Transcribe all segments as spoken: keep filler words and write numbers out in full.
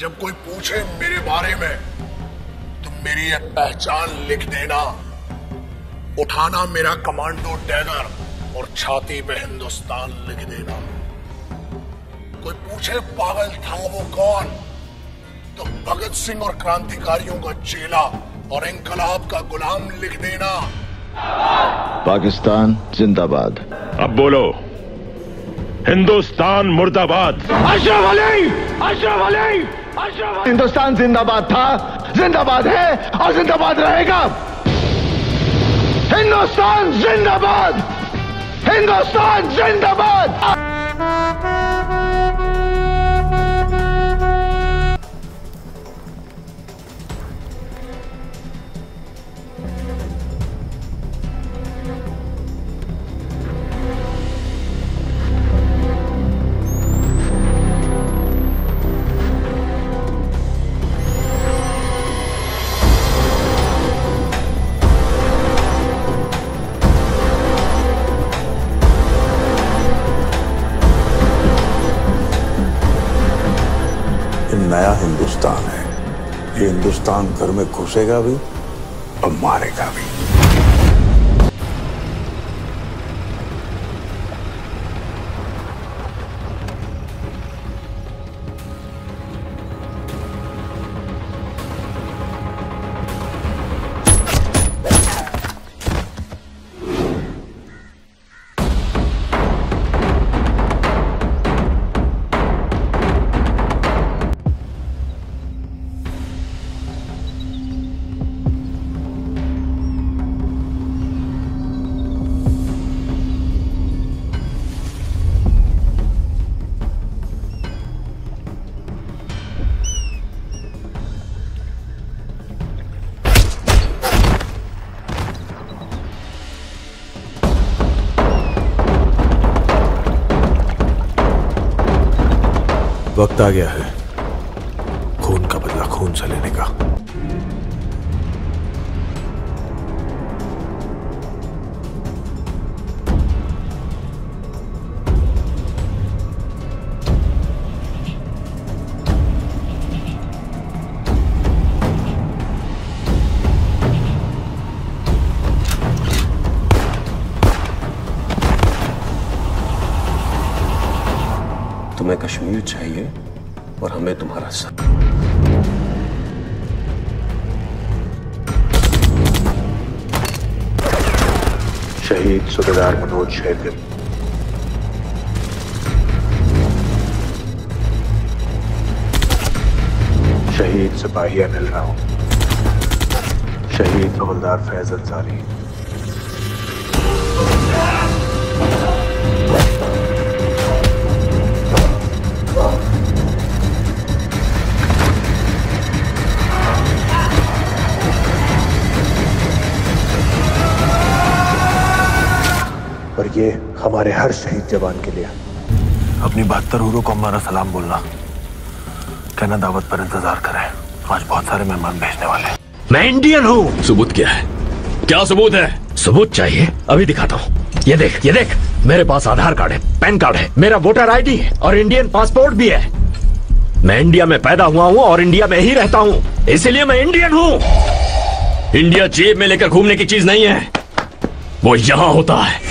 जब कोई पूछे मेरे बारे में तो मेरी ये पहचान लिख देना, उठाना मेरा कमांडो डैगर और छाती पे हिंदुस्तान लिख देना। कोई पूछे पागल था वो कौन, तो भगत सिंह और क्रांतिकारियों का चेला और इंकलाब का गुलाम लिख देना। पाकिस्तान जिंदाबाद। अब बोलो हिंदुस्तान मुर्दाबाद। अशरफ अली, अशरफ अली, अशरफ अली। हिंदुस्तान जिंदाबाद था, जिंदाबाद है और जिंदाबाद रहेगा। हिंदुस्तान जिंदाबाद, हिंदुस्तान जिंदाबाद। नया हिंदुस्तान है, ये हिंदुस्तान घर में घुसेगा भी और मारेगा भी। वक्त आ गया है खून का बदला खून से लेने का। तुम्हें कश्मीर चाहिए और हमें तुम्हारा साथ। शहीद सबेदार मनोज शैद। शहीद बाहिया राव। शहीद हलदार फैजल सारी। और ये हमारे हर शहीद जवान के लिए। अपनी बहत्तर हुरों को हमारा सलाम बोलना, कहना दावत पर इंतजार करें, आज बहुत सारे मेहमान भेजने वाले हैं। मैं इंडियन हूँ। सबूत क्या है? क्या सबूत है? सबूत चाहिए? अभी दिखाता हूँ। ये देख, ये देख, मेरे पास आधार कार्ड है, पैन कार्ड है, मेरा वोटर आईडी है और इंडियन पासपोर्ट भी है। मैं इंडिया में पैदा हुआ हूँ और इंडिया में ही रहता हूँ, इसीलिए मैं इंडियन हूँ। इंडिया जेब में लेकर घूमने की चीज नहीं है, वो यहाँ होता है।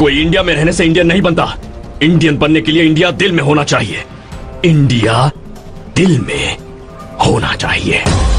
कोई इंडिया में रहने से इंडियन नहीं बनता। इंडियन बनने के लिए इंडिया दिल में होना चाहिए। इंडिया दिल में होना चाहिए।